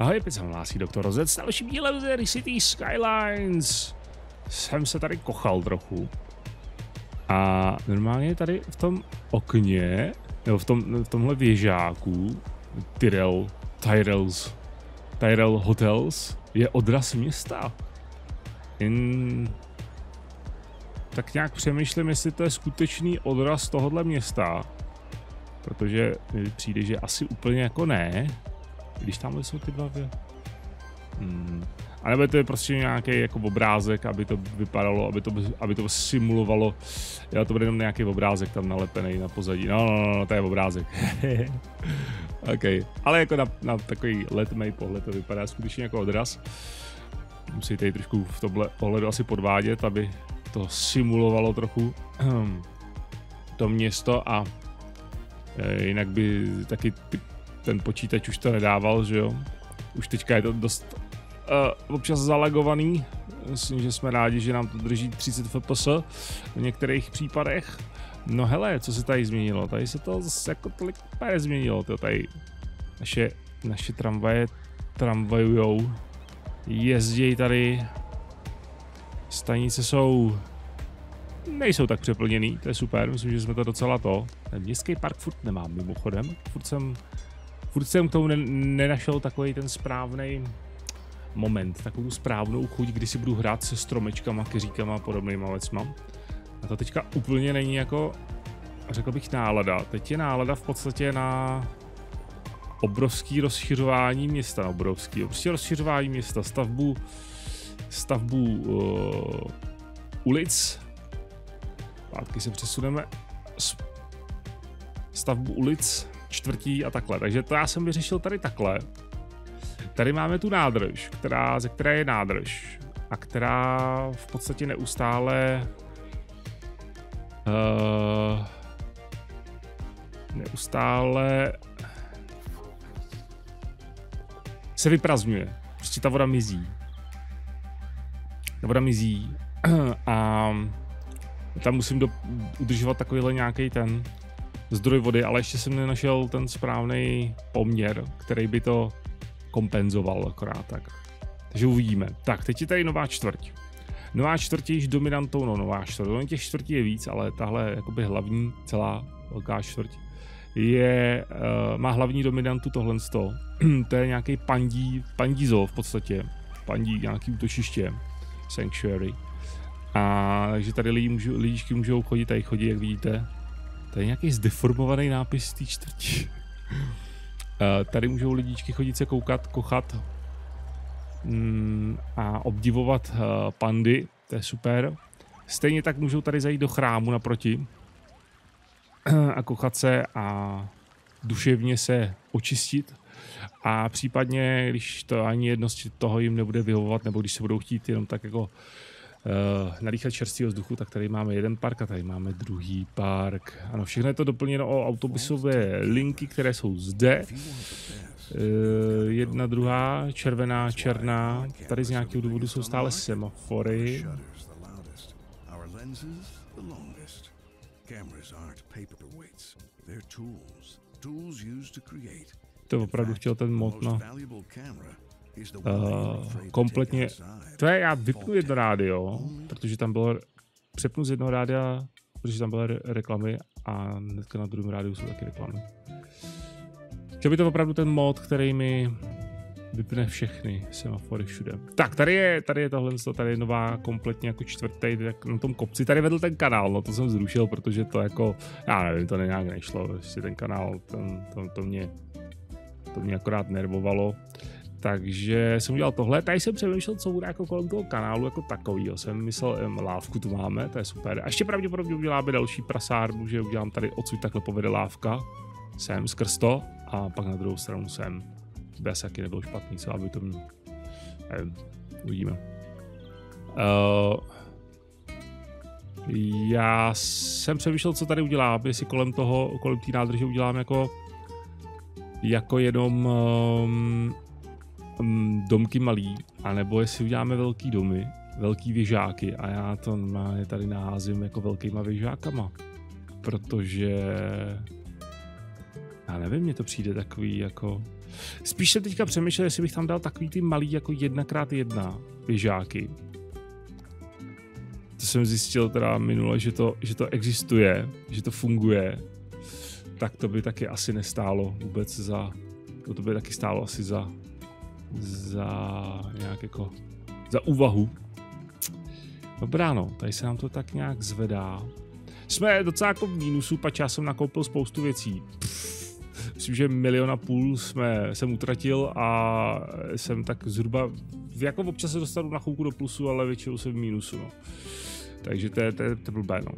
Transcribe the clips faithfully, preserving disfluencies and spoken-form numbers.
Ahoj, opět se hlásí doktor Rozec s dalším dílem ze Cities: Skylines. Jsem se tady kochal trochu. A normálně tady v tom okně, nebo v, tom, v tomhle věžáku Tyrell, Tyrells, Tyrell Hotels je odraz města. In... Tak nějak přemýšlím, jestli to je skutečný odraz tohohle města. Protože přijde, že asi úplně jako ne. Když tamhle jsou ty dva hmm. A nebo to je prostě nějaký jako obrázek, aby to vypadalo, aby to, aby to simulovalo. Já to bude jenom nějaký obrázek tam nalepený na pozadí. No, no, no, no to je obrázek. OK. Ale jako na, na takový letmej pohled to vypadá skutečně jako odraz. Musí tady trošku v tomhle ohledu asi podvádět, aby to simulovalo trochu to město a jinak by taky ty, ten počítač už to nedával, že jo. Už teďka je to dost uh, občas zalagovaný. Myslím, že jsme rádi, že nám to drží třicet F P S v některých případech. No hele, co se tady změnilo? Tady se to zase jako tolik změnilo. To tady naše, naše tramvaje tramvajujou. Jezdějí tady. Stanice jsou... nejsou tak přeplněný, to je super, myslím, že jsme to docela to. Ten městský park furt nemám mimochodem, furt jsem, furt jsem k tomu ne, nenašel takový ten správný moment, takovou správnou chuť, kdy si budu hrát se stromečkama, keříkama a podobnýma věcma. A to teďka úplně není jako, řekl bych, nálada. Teď je nálada v podstatě na obrovský rozšiřování města, obrovský, obrovský rozšiřování města, stavbu, stavbu uh, ulic. Pátky se přesuneme stavbu ulic, čtvrtí a takhle. Takže to já jsem vyřešil tady takhle. Tady máme tu nádrž, která, ze které je nádrž a která v podstatě neustále uh, neustále se vyprazňuje. Prostě ta voda mizí. Ta voda mizí a tam musím do, udržovat takovýhle nějaký ten zdroj vody, ale ještě jsem nenašel ten správný poměr, který by to kompenzoval akorát tak. Takže uvidíme. Tak, teď je tady nová čtvrť. Nová čtvrť je již dominantou, no nová čtvrť. No, těch čtvrtí je víc, ale tahle jakoby hlavní, celá velká čtvrť je, uh, má hlavní dominantu tohle sto. To je nějaký pandí, pandí zoo v podstatě. Pandí, nějaký útočiště. Sanctuary. A takže tady lidi můžou, lidičky můžou chodit, tady chodí, jak vidíte. Tady je nějaký zdeformovaný nápis té čtvrti. Tady můžou lidičky chodit se koukat, kochat mm, a obdivovat uh, pandy, to je super. Stejně tak můžou tady zajít do chrámu naproti a kochat se a duševně se očistit. A případně, když to ani jedno z toho jim nebude vyhovovat, nebo když se budou chtít jenom tak jako Uh, nadýchat čerstvého vzduchu, tak tady máme jeden park a tady máme druhý park. Ano, všechno je to doplněno o autobusové linky, které jsou zde. Uh, jedna, druhá, červená, černá. Tady z nějakého důvodu jsou stále semafory. To opravdu chtěl ten mod na... Uh, kompletně, to je, já vypnu jedno rádio, protože tam bylo, přepnu z jednoho rádia, protože tam byly reklamy a hnedka na druhém rádiu jsou taky reklamy. Chtěl by to opravdu ten mod, který mi vypne všechny semafory všude. Tak, tady je, tady je tohle, tady je nová kompletně jako čtvrtý, jak na tom kopci, tady vedl ten kanál, no to jsem zrušil, protože to jako, já nevím, to nějak nešlo, prostě ten kanál, ten, to, to mě, to mě akorát nervovalo. Takže jsem udělal tohle, tady jsem přemýšlel, co bude jako kolem toho kanálu jako takovýho, jsem myslel, lávku tu máme, to je super. A ještě pravděpodobně uděláme další prasárnu, že udělám tady odsud takhle povede lávka, sem skrz to a pak na druhou stranu sem. To by asi taky nebylo špatný, co aby to mělo, nevím, uvidíme. Uh, já jsem přemýšlel, co tady udělám, jestli kolem toho, kolem té nádrže udělám jako, jako jenom um, domky malý, anebo jestli uděláme velký domy, velký věžáky a já to normálně tady naházím jako velkýma věžákama, protože já nevím, mně to přijde takový jako Spíš jsem teďka přemýšlel, jestli bych tam dal takový ty malý jako jedna krát jedna běžáky. To jsem zjistil teda minule, že to, že to existuje, že to funguje. Tak to by taky asi nestálo vůbec za... To by taky stálo asi za... za nějak jako... za úvahu. Dobrá, no, tady se nám to tak nějak zvedá. Jsme docela jako v mínusu, pač já jsem nakoupil spoustu věcí. Pff, myslím, že milion a půl jsme, jsem utratil a jsem tak zhruba, jako občas se dostanu na chvilku do plusu, ale většinou jsem v mínusu, no. Takže to je, to je, to je blbé, no.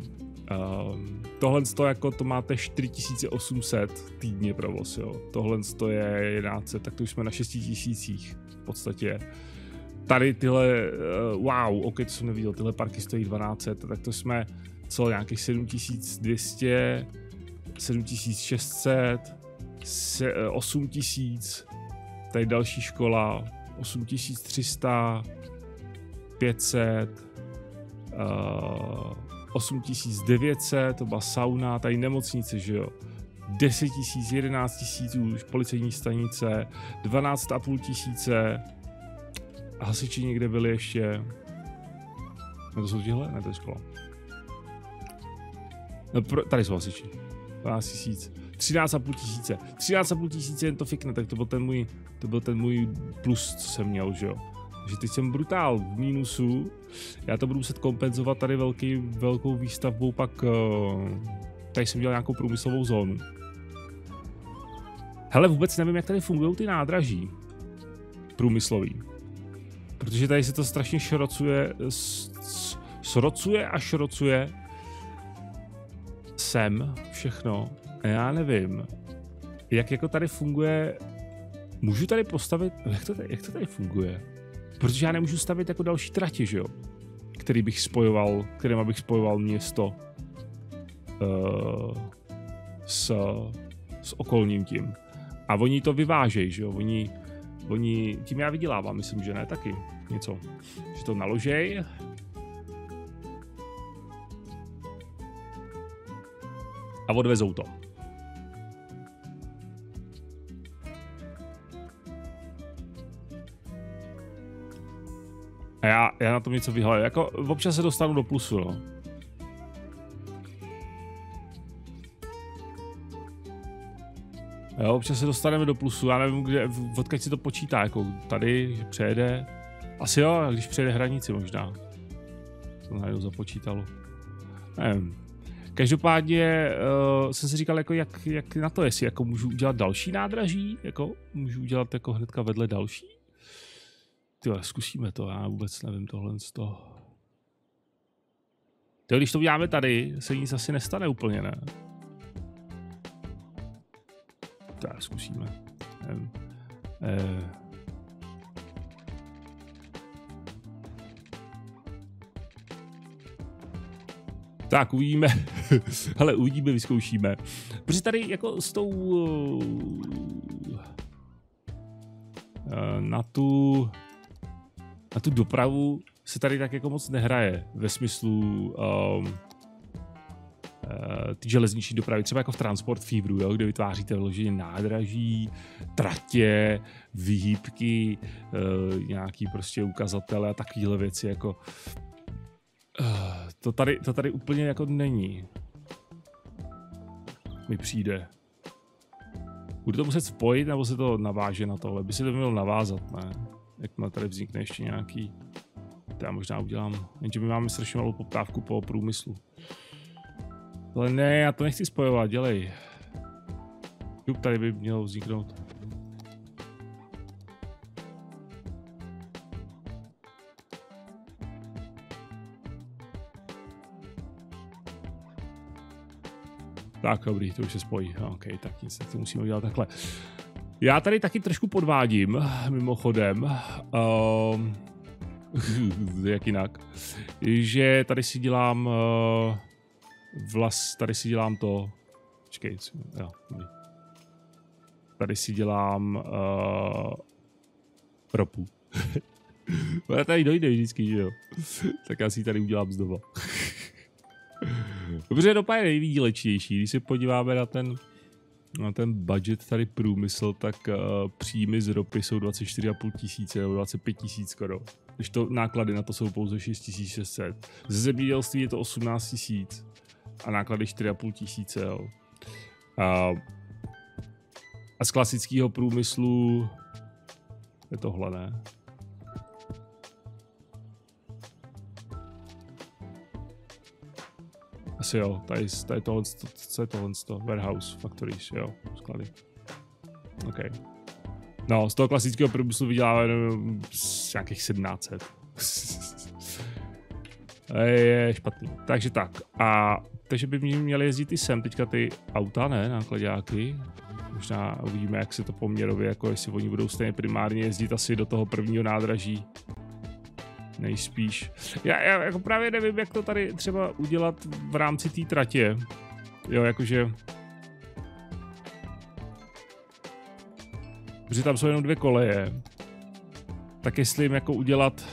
Um, tohle to jako to máte čtyři tisíce osm set týdně provoz, jo. Tohle to je tisíc sto, tak to už jsme na šest tisíc v podstatě. Tady tyhle, uh, wow, ok, to jsem neviděl, tyhle parky stojí dvanáct set, tak to jsme co nějakých sedm tisíc dvě stě, sedm tisíc šest set, osm tisíc, tady další škola, osm tisíc tři sta, pět set, uh, osm tisíc devět set, to byla sauna, tady nemocnice, že jo, deset tisíc, jedenáct tisíc už, policejní stanice, dvanáct a půl tisíce, hasiči někde byli ještě, no to jsou tihle, ne to je škola. No, pro, tady jsou hasiči, dvanáct tisíc, třináct a půl tisíce, třináct a půl tisíce jen to fikne, tak to byl ten můj, to byl ten můj plus, co jsem měl, že jo. Takže teď jsem brutál v mínusu, já to budu muset kompenzovat tady velký, velkou výstavbou, pak tady jsem dělal nějakou průmyslovou zónu. Hele, vůbec nevím, jak tady fungují ty nádraží průmyslový. Protože tady se to strašně šrocuje, srocuje a šrocuje sem všechno. Já nevím, jak jako tady funguje, můžu tady postavit, jak to tady, jak to tady funguje? Protože já nemůžu stavit jako další trati, že jo? Který bych spojoval, kterým bych spojoval město uh, s, s okolním tím. A oni to vyvážejí, že jo? Oni, oni, tím já vydělávám, myslím, že ne taky něco. Že to naložej. A odvezou to. A já, já na tom něco vyhledu. Jako občas se dostanu do plusu, no. Jo, občas se dostaneme do plusu, já nevím, kde, odkud se to počítá, jako tady, že přejede. Asi jo, když přejede hranici možná. To najednou započítalo. Nevím. Každopádně uh, jsem si říkal, jako jak, jak na to, jestli jako můžu udělat další nádraží, jako můžu udělat jako hnedka vedle další. Tyhle, zkusíme to, já vůbec nevím tohle z toho. Tyhle, když to uděláme tady, se nic asi nestane úplně, ne? Tak, zkusíme. Nevím. Eh. Tak, uvidíme. Hele, uvidíme, vyzkoušíme. Protože tady jako s tou... Na tu... Na tu dopravu se tady tak jako moc nehraje ve smyslu um, uh, ty železniční dopravy, třeba jako v Transport Feveru, jo, kde vytváříte vloženě nádraží, tratě, výhybky, uh, nějaký prostě ukazatele a takovéhle věci jako uh, to, tady, to tady úplně jako není. Mi přijde. Budu to muset spojit, nebo se to naváže na tohle? By se to mělo navázat, ne? Jakmile tady vznikne ještě nějaký... To já možná udělám, jenže my máme strašně malou poptávku po průmyslu. Ale ne, já to nechci spojovat, dělej. Jup, tady by mělo vzniknout. Tak dobrý, to už se spojí. Ok, tak nic, to musíme udělat takhle. Já tady taky trošku podvádím, mimochodem, um, jak jinak, že tady si dělám uh, vlast, tady si dělám to, počkej, jo, tady si dělám uh, ropu. Ona tady dojde vždycky, že jo, tak já si ji tady udělám znova. Dobře, dopa je nejvýdělečnější, když se podíváme na ten na ten budget tady průmysl, tak uh, příjmy z ropy jsou dvacet čtyři a půl tisíce nebo dvacet pět tisíc korun. Když to náklady na to jsou pouze šest tisíc šest set. Ze zemědělství je to osmnáct tisíc a náklady čtyři a půl tisíce. Jo. A, a z klasického průmyslu je tohle, ne? Asi jo, tady, tady tohle, co je tohle, warehouse, factories, jo, sklady. OK. No, z toho klasického průmyslu vyděláme nějakých tisíc sedm set. Je špatný. Takže tak. A takže by měli jezdit i sem teďka ty auta, ne, nákladáky. Možná uvidíme, jak se to poměrově, jako jestli oni budou stejně primárně jezdit asi do toho prvního nádraží. Nejspíš. Já, já jako právě nevím, jak to tady třeba udělat v rámci té tratě. Jo, jakože... Protože tam jsou jenom dvě koleje. Tak jestli jim jako udělat...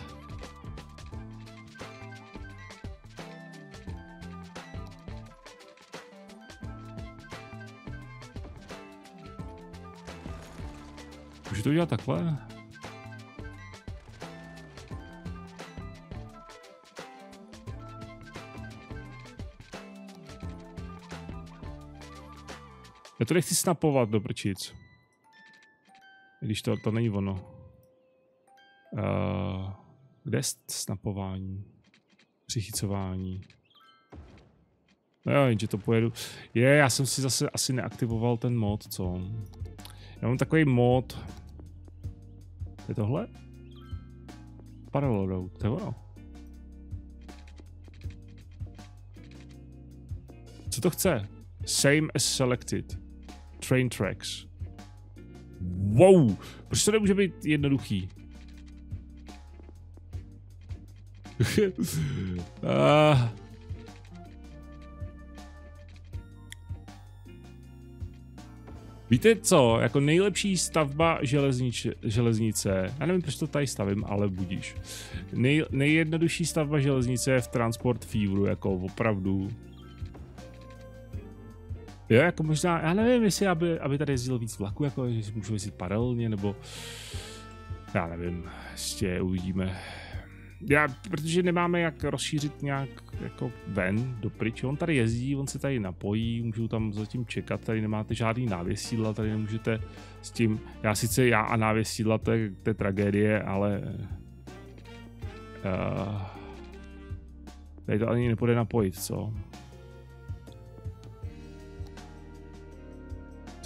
Můžu to udělat takhle? Já to nechci snapovat do prčic. Když to, to není ono. Uh, kde je snapování? Přichycování. No jo, jenže to pojedu. Je, já jsem si zase asi neaktivoval ten mod, co? Já mám takový mod. Je tohle? Parallel road, to je ono. Co to chce? Same as selected. Train tracks. Wow! Proč to nemůže být jednoduchý? uh. Víte co? Jako nejlepší stavba železnice, železnice. Já nevím, proč to tady stavím, ale budíš. Nej, nejjednodušší stavba železnice je v Transport Feveru, jako opravdu. Jo, jako možná, já nevím, jestli aby, aby tady jezdilo víc vlaků, jako jestli můžu jezdit paralelně, nebo já nevím, ještě uvidíme. Já, protože nemáme jak rozšířit nějak jako ven, dopryč, on tady jezdí, on se tady napojí, můžu tam zatím čekat, tady nemáte žádný návěsídla, tady nemůžete s tím, já sice já a návěsídla, to je, to je tragédie, ale uh, tady to ani nepůjde napojit, co?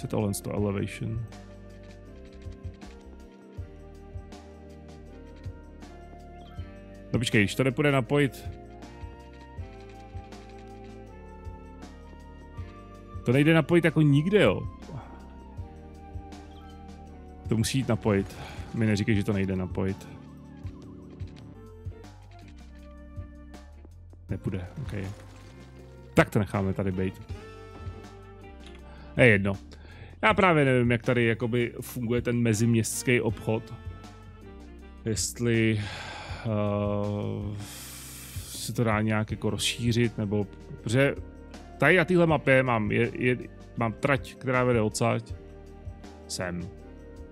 Tohle je to elevation. No počkej, když to nepůjde napojit. To nejde napojit jako nikde, jo. To musí jít napojit. Mi neříkej, že to nejde napojit. Nepůjde, ok. Tak to necháme tady být. Je jedno. Já právě nevím, jak tady jakoby funguje ten meziměstský obchod. Jestli uh, se to dá nějak jako rozšířit, nebo... Protože tady na téhle mapě mám, je, je, mám trať, která vede odsať sem.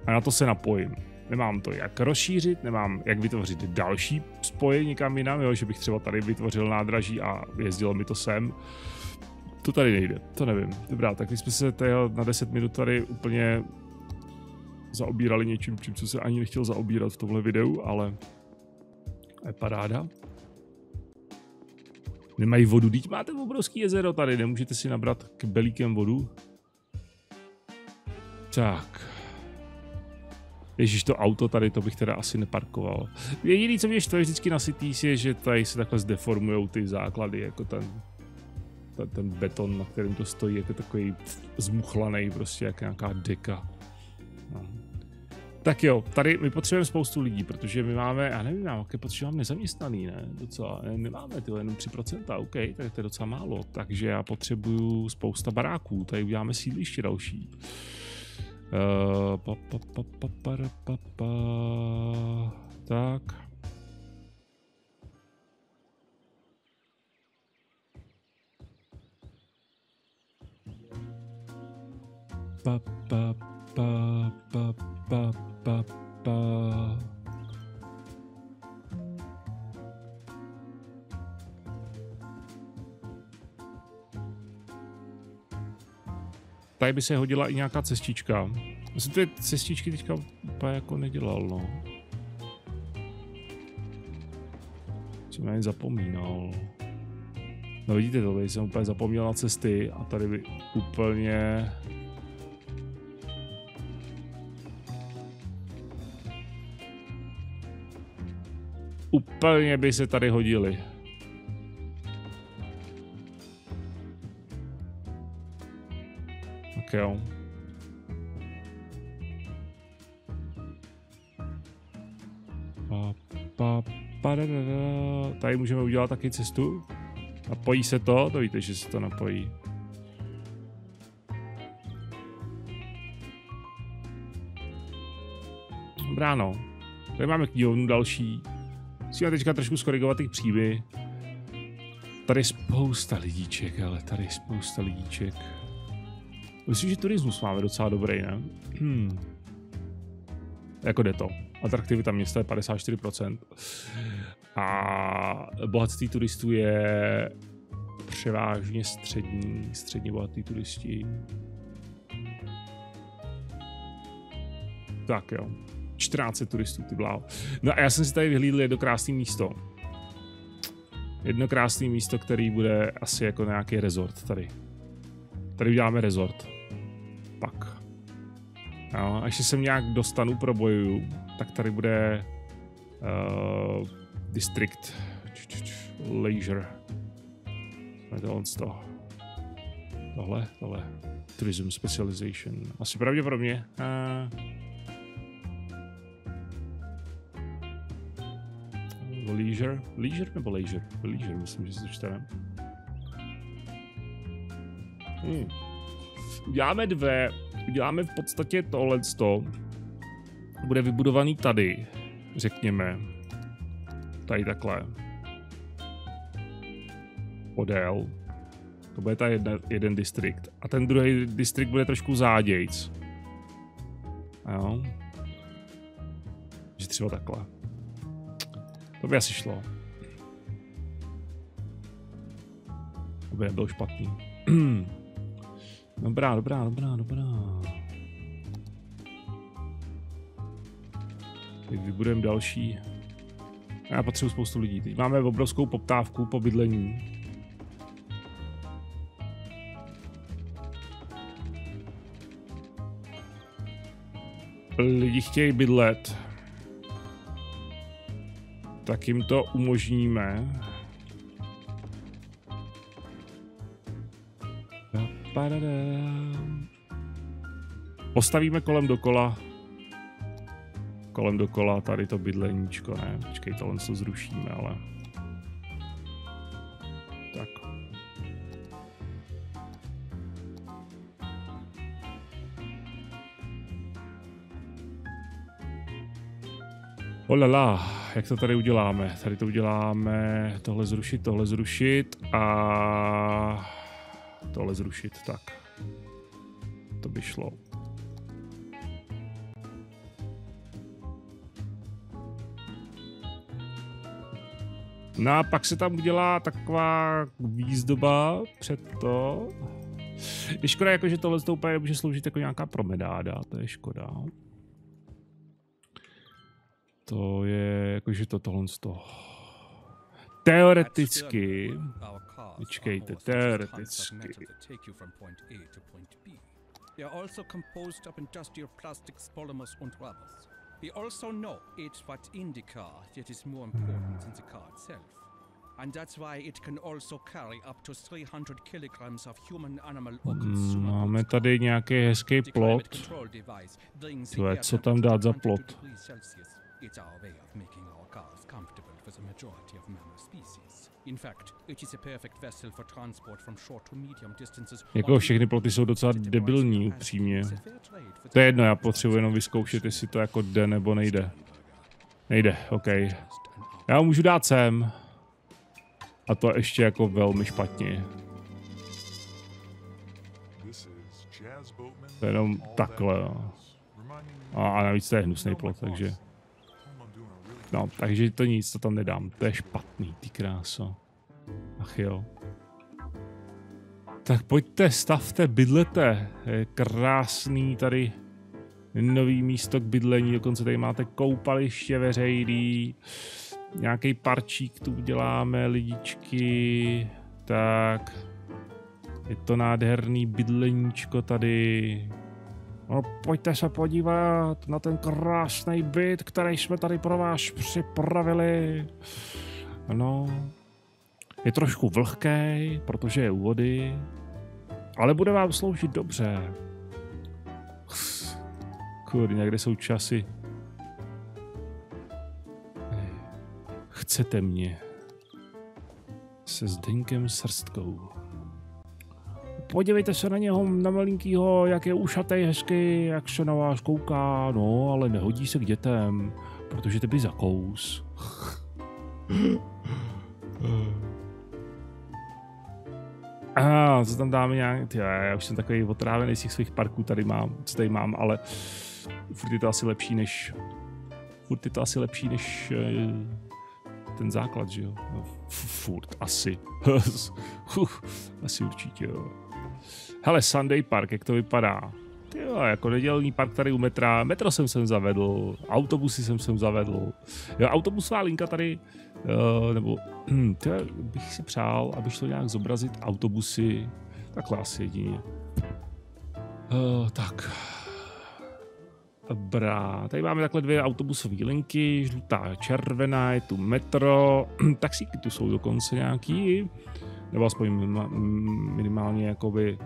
A na to se napojím. Nemám to jak rozšířit, nemám jak vytvořit další spoj někam jinam, jo? Že bych třeba tady vytvořil nádraží a jezdilo mi to sem. To tady nejde, to nevím. Dobrá, tak když jsme se tady na deset minut tady úplně zaobírali něčím, čím jsem se ani nechtěl zaobírat v tomhle videu, ale je paráda. Nemají vodu, teď máte obrovský jezero tady, nemůžete si nabrat k belíkem vodu. Tak. Ježíš, to auto tady, to bych teda asi neparkoval. Jediný, co mě štve vždycky na Cities, je, že tady se takhle zdeformujou ty základy, jako ten... Ten beton, na kterém to stojí, jako takový zmuchlaný, prostě jak nějaká deka. No. Tak jo, tady my potřebujeme spoustu lidí, protože my máme, já nevím, jaké potřebujeme nezaměstnaný, ne? Docela, nemáme tyhle, jenom tři procenta, OK, tak to je docela málo. Takže já potřebuju spousta baráků, tady uděláme sídliště další. Uh, pa, pa, pa, pa, pa, pa, pa. Tak. pa, pa, pa, pa, pa, pa, pa. Tady by se hodila i nějaká cestička. Já jsem ty cestičky teďka úplně jako nedělal, no. Jsem na ně zapomínal. No vidíte to, tady jsem úplně zapomněl na cesty a tady by úplně... Úplně by se tady hodily. Tak jo. Pa, pa, pa, da, da, da. Tady můžeme udělat taky cestu. Napojí se to? To víte, že se to napojí. Dobrá, no. Tady máme knihovnu další. Musíme teďka trošku zkorigovat ty příběhy. Tady je spousta lidíček, ale tady je spousta lidíček. Myslím, že turismus máme docela dobrý, ne? Hmm. Jako jde to. Atraktivita města je padesát čtyři procent. A bohatství turistů je převážně střední, středně bohatí turisti. Tak jo. čtrnáct set turistů, ty bláho. No a já jsem si tady vyhlídl jedno krásné místo. Jedno krásné místo, který bude asi jako nějaký resort tady. Tady uděláme resort. Tak. No, až se nějak dostanu, probojuju, tak tady bude uh, district č, č, č, leisure. Tohle, tohle, tohle. Tourism specialization. Asi pravděpodobně. Uh, Leisure? Leisure nebo leisure? Leisure, myslím, že si to čteme. Hmm. Uděláme dvě, uděláme v podstatě tohleto. Bude vybudovaný tady, řekněme. Tady takhle. Podél. To bude ta jedna, jeden distrikt. A ten druhý distrikt bude trošku zádějc. Jo. Že třeba takhle. To by asi šlo. To by nebylo špatný. Dobrá, dobrá, dobrá, dobrá. Teď vybudujeme další. Já potřebuji spoustu lidí. Teď máme obrovskou poptávku po bydlení. Lidi chtějí bydlet. Tak jim to umožníme. Postavíme kolem dokola. Kolem dokola tady to bydleníčko, ne? Počkej, tohle se zrušíme, ale... Tak. Olala. Jak to tady uděláme? Tady to uděláme, tohle zrušit, tohle zrušit a tohle zrušit, tak. To by šlo. No a pak se tam udělá taková výzdoba před to. Je škoda, jako, že tohle to úplně může sloužit jako nějaká promenáda, to je škoda. To je jakože to tohle z toho. Teoreticky. Počkejte, teoreticky. Máme tady nějaký hezký plot. Tyle, co tam dát za plot? It's our way of making our cars comfortable for the majority of mammal species. In fact, it is a perfect vessel for transport from short to medium distances. Jako všechny ploty jsou docela debilní, upřímně. To je jedno, já potřebuji jenom vyzkoušet, jestli to jako jde nebo nejde. Nejde, ok. Já ho můžu dát sem. A to ještě jako velmi špatně. This is Jazz Boatman. To je jenom takhle. No. A navíc to je hnusný plot, takže... No, takže to nic, to tam nedám. To je špatný, ty kráso. Ach jo. Tak pojďte, stavte, bydlete. Je krásný tady nový místo k bydlení. Dokonce tady máte koupaliště veřejný. Nějaký parčík tu uděláme, lidičky. Tak. Je to nádherný bydleníčko tady. No, pojďte se podívat na ten krásný byt, který jsme tady pro vás připravili. No. Je trošku vlhký, protože je u vody, ale bude vám sloužit dobře. Kurňa, kde jsou časy? Chcete mě. Se Zdeňkem Srstkou. Podívejte se na něho, na malinkýho, jak je ušatej hezky, jak se na vás kouká. No, ale nehodí se k dětem, protože ty by zakous. A ah, co tam dáme nějak, tjá, já už jsem takový otrávený z těch svých parků tady mám, co tady mám, ale furt je to asi lepší než, furt je to asi lepší než ten základ, že jo, no, furt asi, asi určitě jo. Hele, Sunday Park, jak to vypadá? Jo, jako nedělní park tady u metra, metro jsem sem zavedl, autobusy jsem sem zavedl, jo, autobusová linka tady, uh, nebo hm, tjá, bych si přál, aby šlo nějak zobrazit autobusy, takhle asi jedině. Uh, tak, dobrá, tady máme takhle dvě autobusové linky, žlutá, červená, je tu metro, taxíky tu jsou dokonce nějaký, nebo aspoň minimálně jakoby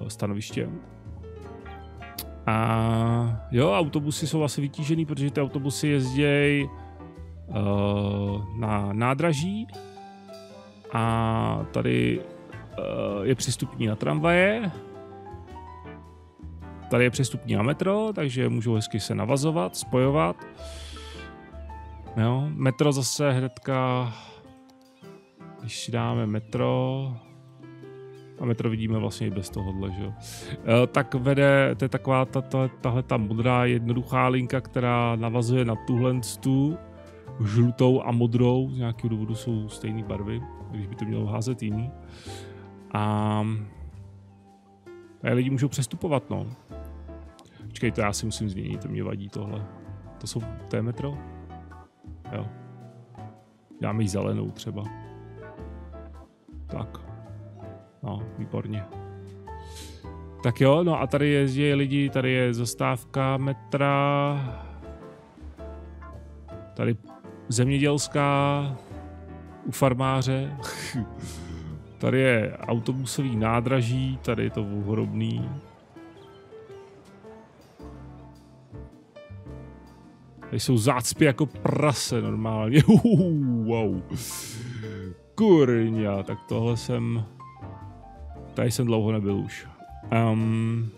uh, stanoviště. A jo, autobusy jsou asi vytížený, protože ty autobusy jezdějí uh, na nádraží a tady uh, je přestupní na tramvaje, tady je přestupní na metro, takže můžou hezky se navazovat, spojovat. Jo, metro zase hnedka, když si dáme metro, a metro vidíme vlastně i bez tohohle, že jo. E, tak vede, to je taková ta, ta, tahle ta modrá jednoduchá linka, která navazuje na tuhle tu žlutou a modrou, z nějakého důvodu jsou stejné barvy, když by to mělo házet jiný. A, a lidi můžou přestupovat, no. Počkej, to já si musím změnit, to mě vadí tohle. To jsou, to je metro? Jo. Dáme jí zelenou třeba. Tak. No, výborně. Tak jo, no a tady jezdí lidi, tady je zastávka metra. Tady zemědělská u farmáře. Tady je autobusový nádraží, tady je to ohromný. Tady jsou zácpy jako prase normálně. Wow. Kurňa, tak tohle jsem... Tady jsem dlouho nebyl už. Um,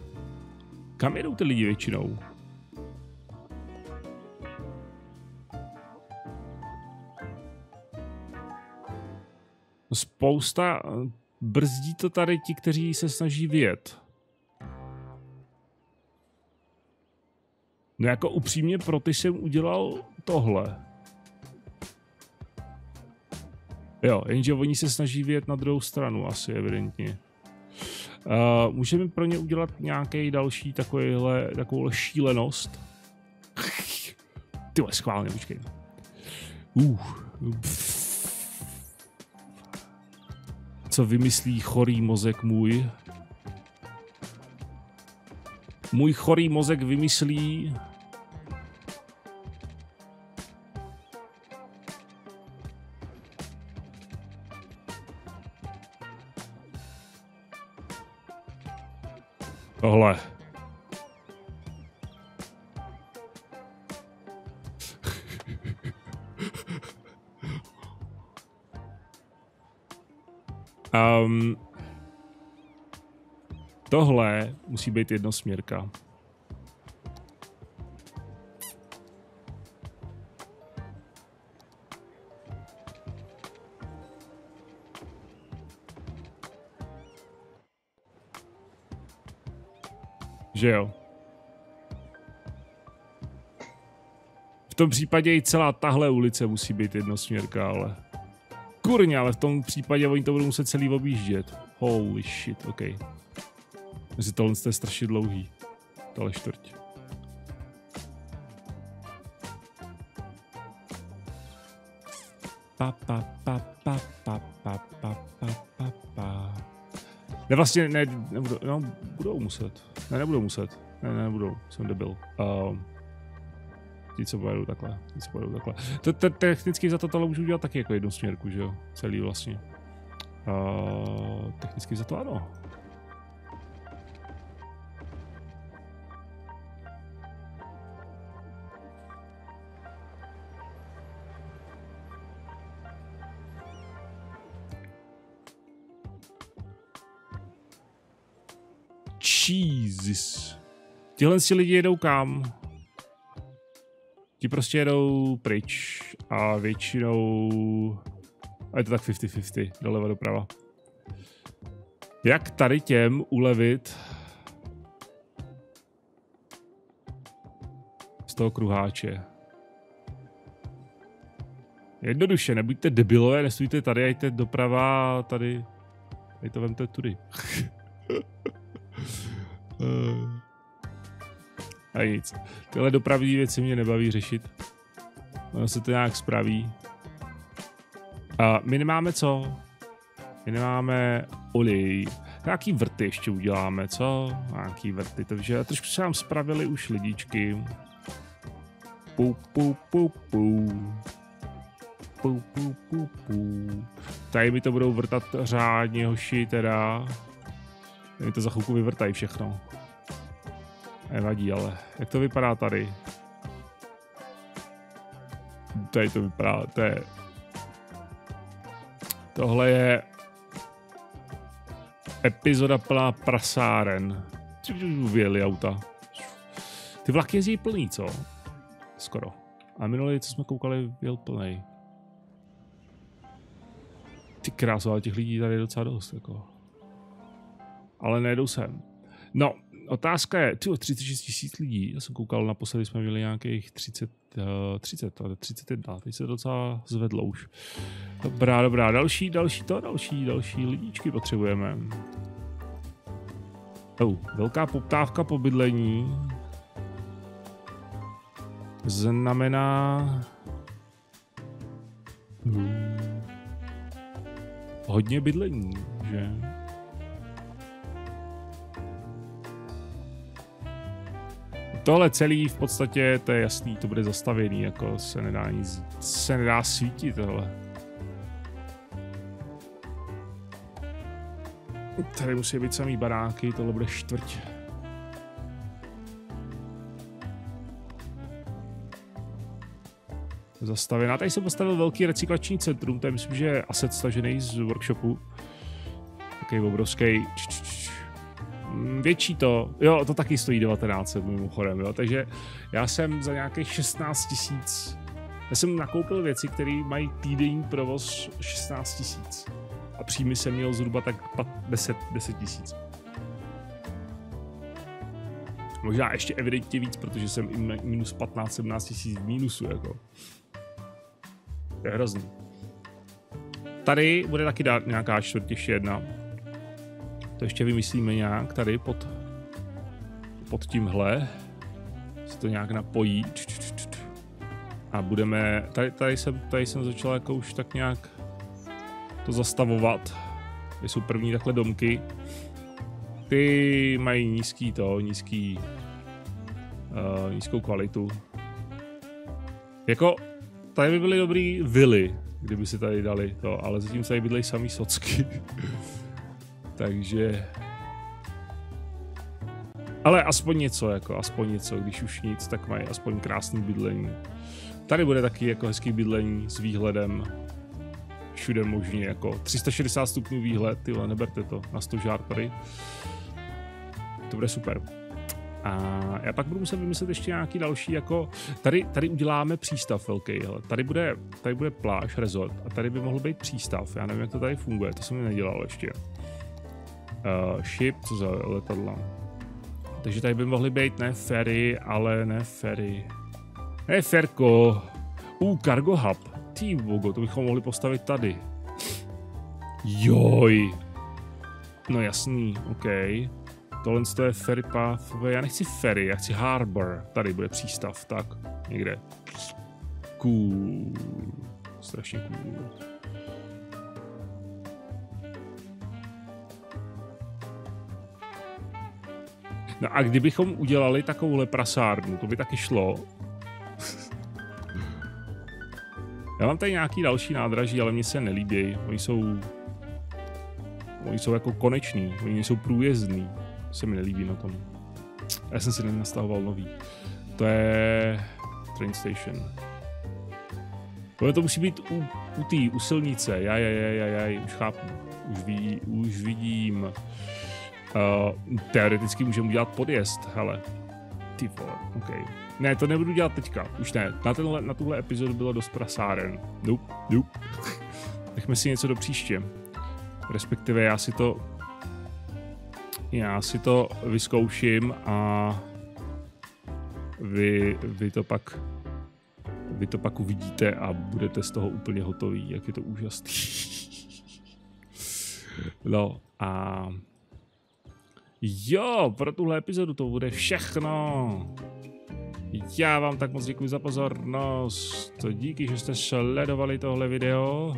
kam jedou ty lidi většinou? Spousta brzdí to tady ti, kteří se snaží vyjet. No jako upřímně pro ty jsem udělal tohle. Jo, jenže oni se snaží vyjet na druhou stranu asi evidentně. Uh, můžeme pro ně udělat nějaký další takovýhle, takovou šílenost. Tyhle, schválně, počkej. Uh, Co vymyslí chorý mozek můj? Můj chorý mozek vymyslí... Tohle. um, tohle musí být jednosměrka. že jo? V tom případě i celá tahle ulice musí být jednosměrka, ale... Kurně, ale v tom případě oni to budou muset celý objíždět. Holy shit, ok. Mezi tohle je strašně dlouhý. Tohle čtvrť. Pa, pa, pa, pa, pa, pa, pa, pa, pa. Ne, vlastně ne, nebudou, no, budou muset. Ne, nebudou muset. Ne, nebudou, jsem debil. Um, ti, co pojedou takhle, ti, co pojedou takhle. To, to, technicky za to tohle můžu udělat taky jako jednu směrku, že jo? Celý vlastně. Uh, technicky za to ano. Jesus. Tihle si lidi jedou kam? Ti prostě jedou pryč a většinou... A je to tak padesát na padesát, doleva doprava. Jak tady těm ulevit z toho kruháče? Jednoduše, nebuďte debilové, nestůjte tady, a jděte doprava, tady... Tady to vemte tudy. A nic. Tyhle dopravní věci mě nebaví řešit. Ono se to nějak spraví. A my nemáme co? My nemáme olej. Nějaký vrty ještě uděláme, co? Nějaký vrty, takže trošku se nám spravili už lidičky. Pou, pou, pou, pou. Pou, pou, pou, pou. Tady mi to budou vrtat řádně, hoši, teda. Tady mi to za chvilku vyvrtají všechno. Nevadí, ale jak to vypadá tady? Tady to vypadá, to je... Tohle je epizoda plná prasáren. Vyjeli auta. Ty vlaky jezdí plný, co? Skoro. A minulý, co jsme koukali, byl plný. Ty kráso, ale těch lidí tady je docela dost, jako. Ale nejedou sem. No, otázka je, ty třicet šest tisíc lidí, já jsem koukal, naposledy jsme měli nějakých třicet, třicet, třicet jedna, teď se to docela zvedlo už. Dobrá, dobrá, další, další to, další, další lidičky potřebujeme. Oh, velká poptávka po bydlení znamená hmm. hodně bydlení, že? Tohle celý v podstatě, to je jasný, to bude zastavěný, jako se nedá nic, se nedá svítit tohle. Tady musí být samý baráky, tohle bude čtvrť. Zastavěná, tady jsem postavil velký recyklační centrum, to je myslím, že asset stažený z workshopu. Takový obrovský. Větší to, jo, to taky stojí devatenáct set mimochodem, jo, takže já jsem za nějakých šestnáct tisíc, já jsem nakoupil věci, které mají týdenní provoz šestnáct tisíc a příjmy jsem měl zhruba tak deset tisíc. Možná ještě evidentně víc, protože jsem i minus patnáct sedmnáct tisíc v mínusu, jako. To je hrozný. Tady bude taky dát nějaká čtvrť ještě jedna. To ještě vymyslíme nějak tady pod, pod tímhle. Se to nějak napojí. A budeme... Tady, tady, jsem, tady jsem začal jako už tak nějak to zastavovat. Tady jsou první takhle domky. Ty mají nízký to, nízký... Uh, nízkou kvalitu. Jako... Tady by byly dobrý vily, kdyby si tady dali to, ale zatím se tady bydlejí samý socky. Takže... Ale aspoň něco, jako, aspoň něco, když už nic, tak mají aspoň krásný bydlení. Tady bude taky jako hezký bydlení s výhledem. Všude možně, jako tři sta šedesát stupňů výhled, tyhle, neberte to, na stožár tady. To bude super. A já pak budu muset vymyslet ještě nějaký další, jako... Tady, tady uděláme přístav velký, hele. Tady bude, tady bude pláž, resort a tady by mohl být přístav. Já nevím, jak to tady funguje, to jsem nedělal ještě. Uh, ship, co za letadla. Takže tady by mohly být ne ferry, ale ne ferry. Ne ferko. Uh, cargo hub. Ty bogo, to bychom mohli postavit tady. Joj. No jasný, ok. Tohle to je ferry pathway. Já nechci ferry, já chci harbor. Tady bude přístav, tak. Někde. Cool. Strašně cool. No a kdybychom udělali takovouhle prasárnu, to by taky šlo. Já mám tady nějaký další nádraží, ale mně se nelíbí. Oni jsou... Oni jsou jako koneční, oni nejsou průjezdní. Se mi nelíbí na tom. Já jsem si nenastahoval nový. To je... Train station. Tohle to musí být u, u tý, u silnice. Jaj, jaj, jaj, jaj, už chápu. Už, ví, už vidím. Uh, teoreticky můžeme udělat podjezd, hele. Ty vole, ok. Ne, to nebudu dělat teďka, už ne. Na, tenhle, na tuhle epizodu bylo dost prasáren. Dup, dup. Nechme si něco do příště. Respektive já si to... Já si to vyzkouším a... Vy, vy to pak... Vy to pak uvidíte a budete z toho úplně hotoví, jak je to úžasný. No a... Jo, pro tuhle epizodu to bude všechno. Já vám tak moc děkuji za pozornost. Díky, že jste sledovali tohle video.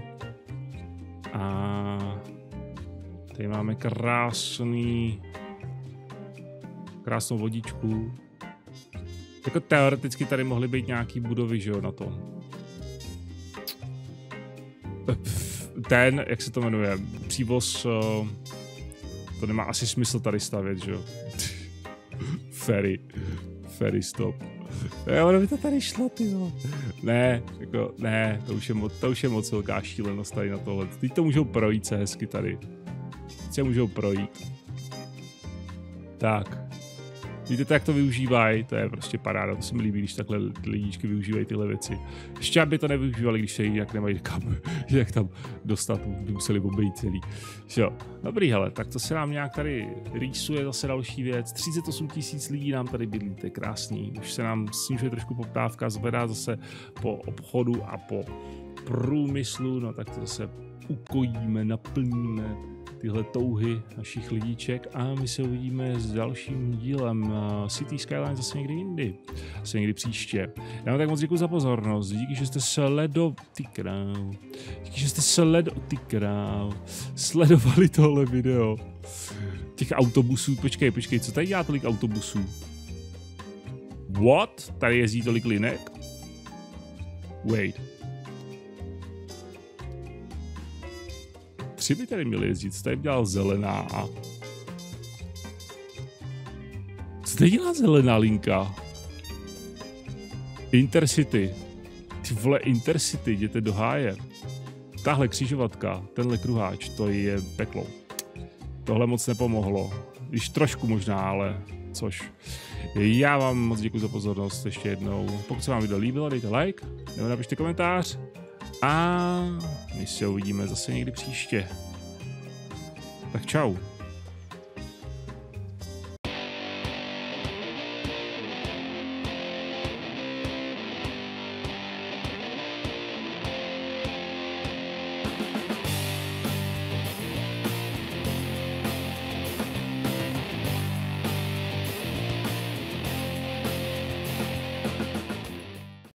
A tady máme krásný, krásnou vodičku. Jako teoreticky tady mohly být nějaký budovy, že jo, na tom. Ten, jak se to jmenuje, přívoz... To nemá asi smysl tady stavět, že jo? Ferry. Ferry stop. Jo, ono by to tady šlo, ty vole. Ne, jako, ne, to už je, mo to už je moc velká šílenost tady na tohle. Teď to můžou projít se hezky tady. Teď se můžou projít. Tak. Víte to, jak to využívají? To je prostě paráda, to se mi líbí, když takhle lidičky využívají tyhle věci. Ještě aby to nevyužívali, když se jinak nemají kam, jak tam dostat, by museli obejít celý. Jo, dobrý hele, tak to se nám nějak tady rýsuje zase další věc. třicet osm tisíc lidí nám tady bydlí, to je krásný. Už se nám snižuje trošku poptávka, zvedá zase po obchodu a po průmyslu, no tak to zase ukojíme, naplníme tyhle touhy našich lidíček a my se uvidíme s dalším dílem City Skylines zase někdy jindy. Zase někdy příště. Já vám tak moc děkuji za pozornost. Díky, že jste sledo... Ty kráv. Díky, že jste sledo... Ty kráv. Sledovali tohle video. Těch autobusů. Počkej, počkej, co tady dělá tolik autobusů? What? Tady jezdí tolik linek? Wait. Tři by tady měli jezdit, co tady dělal zelená? Co tady dělá zelená linka? Intercity. Ty vole Intercity, jděte do háje. Tahle křižovatka, tenhle kruháč, to je peklo. Tohle moc nepomohlo. Již trošku možná, ale což. Já vám moc děkuji za pozornost ještě jednou. Pokud se vám video líbilo, dejte like, nebo napište komentář. A my se uvidíme zase někdy příště. Tak čau.